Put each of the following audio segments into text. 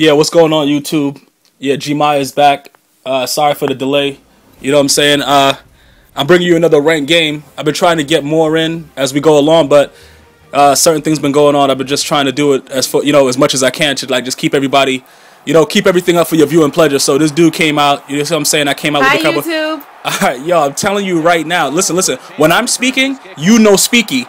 Yeah, what's going on, YouTube? Yeah, G-Mia is back. Sorry for the delay. You know what I'm saying? I'm bringing you another ranked game. I've been trying to get more in as we go along, but certain things been going on. I've been just trying to do it as much as I can to just keep everybody, keep everything up for your viewing pleasure. So this dude came out. You know what I'm saying? I came out with a couple. YouTube. All right, yo, I'm telling you right now. Listen. When I'm speaking, you know speaky.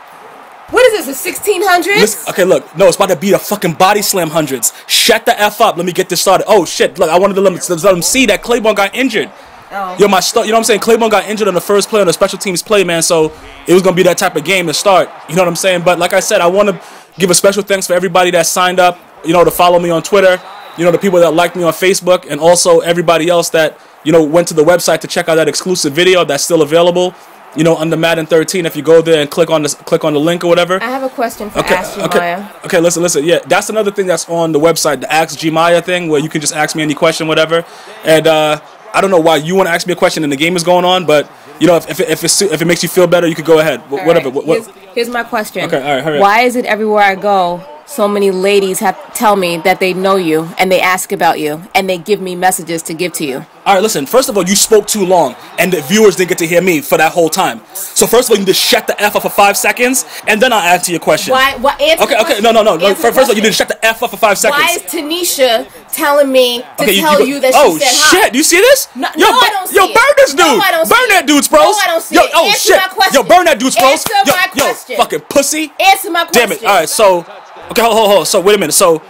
What is this, the 1600s? Okay, look. No, it's about to be the fucking body slam hundreds. Shut the F up. Let me get this started. Oh, shit. Look, I wanted to let them see that Claiborne got injured. Oh. Yo, you know what I'm saying? Claiborne got injured on the first play, on the special teams play, man. So it was going to be that type of game to start. You know what I'm saying? But like I said, I want to give a special thanks for everybody that signed up, to follow me on Twitter, the people that liked me on Facebook, and also everybody else that, went to the website to check out that exclusive video that's still available. Under Madden 13, if you go there and click on the link or whatever. I have a question for Ask G-Mia. Okay, listen. Yeah, that's another thing that's on the website, the Ask G-Mia thing, where you can just ask me any question, whatever. And I don't know why you want to ask me a question and the game is going on, but if it makes you feel better, you could go ahead. Whatever. Right. Here's my question. Okay, all right, hurry up. Why is it everywhere I go, so many ladies tell me that they know you and they ask about you and they give me messages to give to you? All right, listen. First of all, you spoke too long and the viewers didn't get to hear me for that whole time. So first of all, you just shut the F up for 5 seconds and then I'll answer your question. Why? Okay, no. First of all, you didn't shut the F up for 5 seconds. Why is Tanisha telling me to tell you that she said hi? Oh, shit. Do you see this? No, I don't see it. Yo, burn this dude. No, I don't see burn that dude's bros. No, I don't see it. Oh, answer shit. My question. Yo, burn that dude's bros. Answer my question. Yo, fucking pussy. Answer my question. Damn it. All right, so... Okay, hold. So wait a minute. So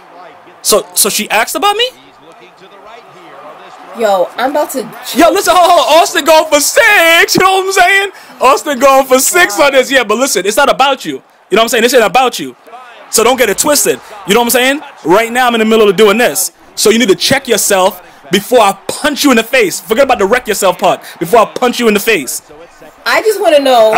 she asked about me? Yo, I'm about to. Yo, listen, hold. Austin going for 6. You know what I'm saying? Austin going for 6 on this. Yeah, but listen, it's not about you. You know what I'm saying? This ain't about you. So don't get it twisted. You know what I'm saying? Right now I'm in the middle of doing this. So you need to check yourself before I punch you in the face. Forget about the wreck yourself part. Before I punch you in the face. I just want to know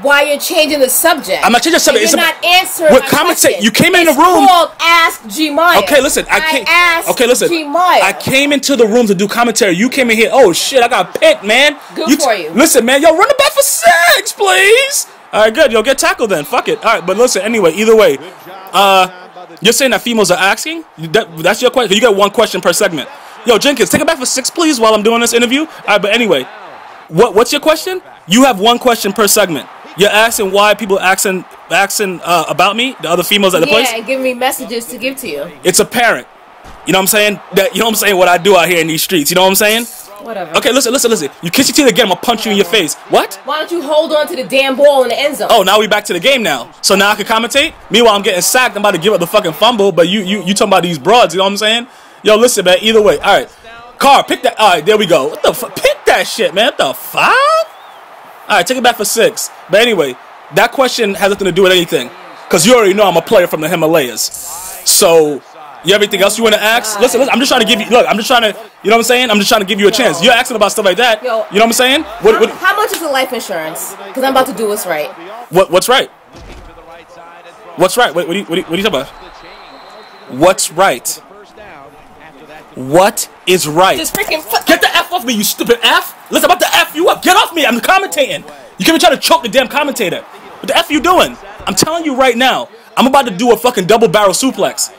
why you're changing the subject. I'm not changing the subject. You're not answering my question. You came in the room. It's called Ask G-Mia. Okay, listen. I asked G-Mia. I came into the room to do commentary. You came in here. Oh, shit. I got picked, man. Good for you. Listen, man. Yo, run the back for 6, please. All right, good. Yo, get tackled then. Fuck it. All right, but listen. Anyway, either way, you're saying that females are asking? That's your question? You got one question per segment. Yo, Jenkins, take it back for 6, please, while I'm doing this interview. All right, but anyway. What's your question? You have one question per segment. You're asking why people asking about me, the other females at the place? Yeah, and give me messages to give to you. It's apparent. You know what I'm saying? What I do out here in these streets. You know what I'm saying? Whatever. Okay, listen. You kiss your teeth again, I'm going to punch you in your face. What? Why don't you hold on to the damn ball in the end zone? Oh, now we back to the game now. So now I can commentate? Meanwhile, I'm getting sacked. I'm about to give up the fucking fumble, but you talking about these broads. You know what I'm saying? Yo, listen, man. Either way. All right. Car, pick that. All right, there we go. What the fuck? Pick that shit, man. What the fuck? All right, take it back for 6. But anyway, that question has nothing to do with anything, because you already know I'm a player from the Himalayas. So, you everything else you want to ask? Listen, I'm just trying to give you. Look, I'm just trying to. You know what I'm saying? I'm just trying to give you a chance. You're asking about stuff like that. You know what I'm saying? How much is the life insurance? Because I'm about to do what's right. What's right? What's right? What are you talking about? What's right? What is right? Just freaking get the F off me, you stupid F. Listen, I'm about to F you up. Get off me. I'm commentating. You can't be trying to choke the damn commentator. What the F you doing? I'm telling you right now. I'm about to do a fucking double barrel suplex.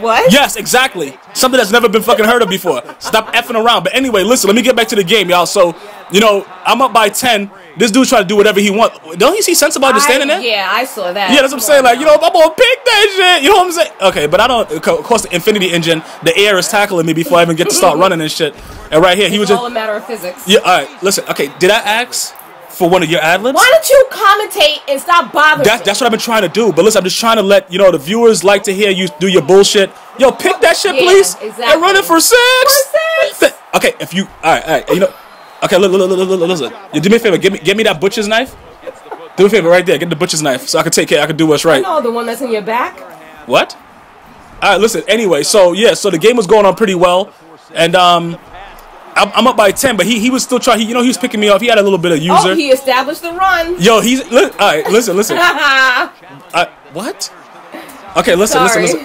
What? Yes, exactly. Something that's never been fucking heard of before. Stop effing around. But anyway, listen, let me get back to the game, y'all. So, I'm up by 10. This dude's trying to do whatever he wants. Don't you see sense about just standing there? Yeah, I saw that. Yeah, that's what I'm saying. Like, I'm going to pick that shit. You know what I'm saying? Okay, but I don't. Of course, the infinity engine, the air is tackling me before I even get to start running and shit. And right here, he was just. It's all a matter of physics. Yeah, all right. Listen, okay, did I ask for one of your ad-libs? Why don't you commentate and stop bothering me? That's what I've been trying to do. But listen, I'm just trying to let, the viewers like to hear you do your bullshit. Yo, pick that shit, please. Exactly. And run it for 6. Okay, if you, all right, okay, listen. You do me a favor. Give me that butcher's knife. Do me a favor right there. Get the butcher's knife so I can take care. I can do what's right. No, the one that's in your back. What? All right, listen. Anyway, so yeah, so the game was going on pretty well, and I'm up by 10, but he was still trying. He was picking me off. He had a little bit of user. Oh, he established the run. Yo, all right. Listen. What? Okay, listen.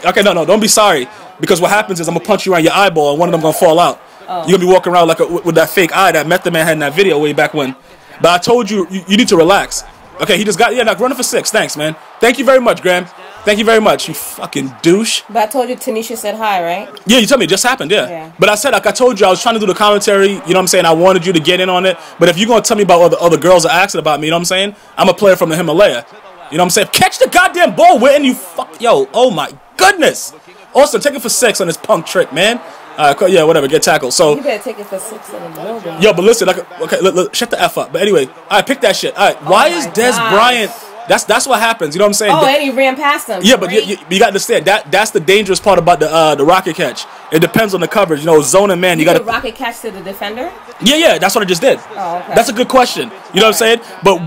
Okay, no, don't be sorry, because what happens is I'm gonna punch you around your eyeball, and one of them gonna fall out. Oh. You're going to be walking around with that fake eye that Method Man had in that video way back when. But I told you, you need to relax. Okay, he just got, yeah, running for 6. Thanks, man. Thank you very much, Graham. Thank you very much, you fucking douche. But I told you Tanisha said hi, right? Yeah, you told me. It just happened, yeah. But I said, like I told you, I was trying to do the commentary. You know what I'm saying? I wanted you to get in on it. But if you're going to tell me about what the other girls are asking about me, you know what I'm saying? I'm a player from the Himalaya. You know what I'm saying? Catch the goddamn ball, Witten, you fuck. Yo, oh my goodness. Austin, take it for 6 on this punk trick, man. Yeah, whatever, get tackled. So you better take it for 6 in the middle. Yo, but listen, like, okay, look, shut the F up. But anyway, all right, pick that shit. All right, oh why is Des Bryant... That's what happens. You know what I'm saying? Oh, and he ran past them. Yeah, but you got to understand that's the dangerous part about the rocket catch. It depends on the coverage. You know, zone and man. You got to rocket catch to the defender. Yeah, that's what I just did. Oh, okay. That's a good question. You know what I'm saying? But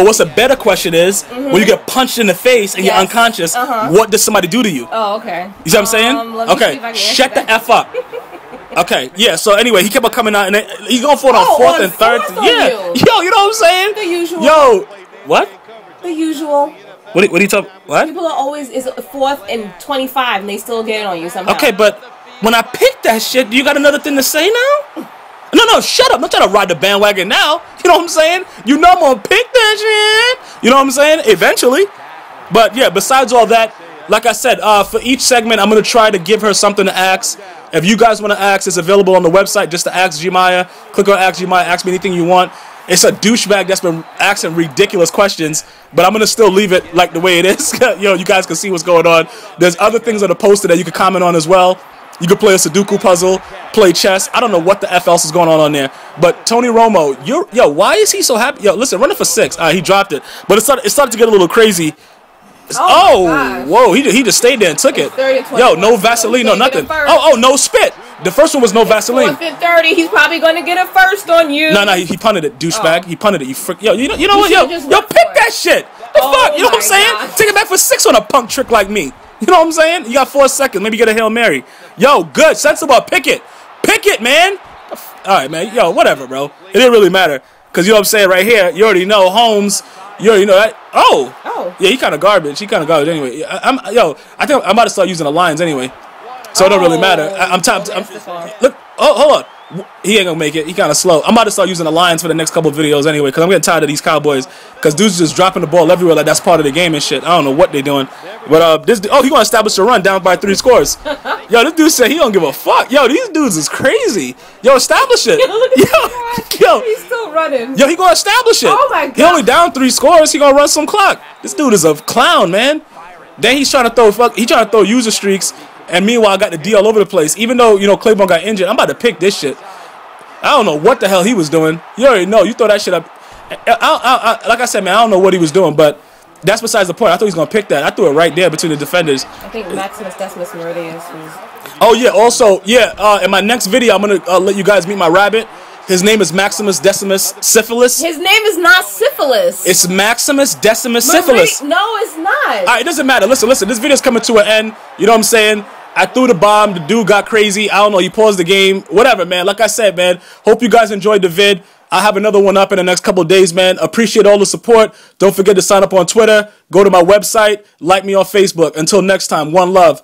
what's a better question is when you get punched in the face and you're unconscious. What does somebody do to you? Oh, okay. You see what I'm saying? Okay, shut the F up. Okay, yeah, so anyway, he kept on coming out and he's going for it on 4th and 3rd. Yeah, yo, you know what I'm saying? The usual. Yo. What? The usual. What are you talking? What? People are always is 4th and 25, and they still get it on you somehow. Okay, but when I picked that shit, you got another thing to say now? No, shut up! Don't try to ride the bandwagon now. You know what I'm saying? You know I'm gonna pick that shit. You know what I'm saying? Eventually. But yeah, besides all that, like I said, for each segment, I'm gonna try to give her something to ask. If you guys want to ask, it's available on the website. Just to Ask G-Mia. Click on Ask G-Mia. Ask me anything you want. It's a douchebag that's been asking ridiculous questions, but I'm going to still leave it like the way it is. Yo, you guys can see what's going on. There's other things on the poster that you can comment on as well. You can play a Sudoku puzzle, play chess. I don't know what the F else is going on there. But Tony Romo, yo, why is he so happy? Yo, listen, running for 6. He dropped it. But it started to get a little crazy. Oh whoa, he just stayed there and took it. Yo, no Vaseline, no nothing. Oh, no spit. The first one was no Vaseline. 4th and 30, he's probably going to get a first on you. No, he punted it, douchebag. Oh. He punted it. You freak. Yo, you know what? Yo, pick that shit. The fuck? You know what I'm saying? God. Take it back for 6 on a punk trick like me. You know what I'm saying? You got 4 seconds. Maybe get a Hail Mary. Yo, good, sensible. Pick it. Pick it, man. All right, man. Yo, whatever, bro. It didn't really matter because you know what I'm saying right here. You already know Holmes. You already know that. Oh. Yeah, he kind of garbage. Anyway. I think I'm about to start using the lines anyway. So it don't really matter. Look, hold on. He ain't gonna make it. He kind of slow. I'm about to start using the lines for the next couple of videos anyway, because I'm getting tired of these Cowboys. Because dudes just dropping the ball everywhere like that's part of the game and shit. I don't know what they're doing. But this he gonna establish a run down by 3 scores. Yo, this dude said he don't give a fuck. Yo, these dudes is crazy. Yo, establish it. Yo, he's still running. Yo, he gonna establish it. Oh my god. He only down 3 scores. He gonna run some clock. This dude is a clown, man. Then he's trying to throw user streaks. And meanwhile, I got the D all over the place. Even though, you know, Claiborne got injured, I'm about to pick this shit. I don't know what the hell he was doing. You already know. You throw that shit up. Like I said, man, I don't know what he was doing, but that's besides the point. I thought he was going to pick that. I threw it right there between the defenders. I think Maximus Decimus Syphilis. Oh, yeah. Also, yeah, in my next video, I'm going to let you guys meet my rabbit. His name is Maximus Decimus Syphilis. His name is not Syphilis. It's Maximus Decimus Syphilis. No, it's not. All right, it doesn't matter. Listen, this video's coming to an end. You know what I'm saying? I threw the bomb. The dude got crazy. I don't know. He paused the game. Whatever, man. Like I said, man, hope you guys enjoyed the vid. I'll have another one up in the next couple of days, man. Appreciate all the support. Don't forget to sign up on Twitter. Go to my website. Like me on Facebook. Until next time, one love.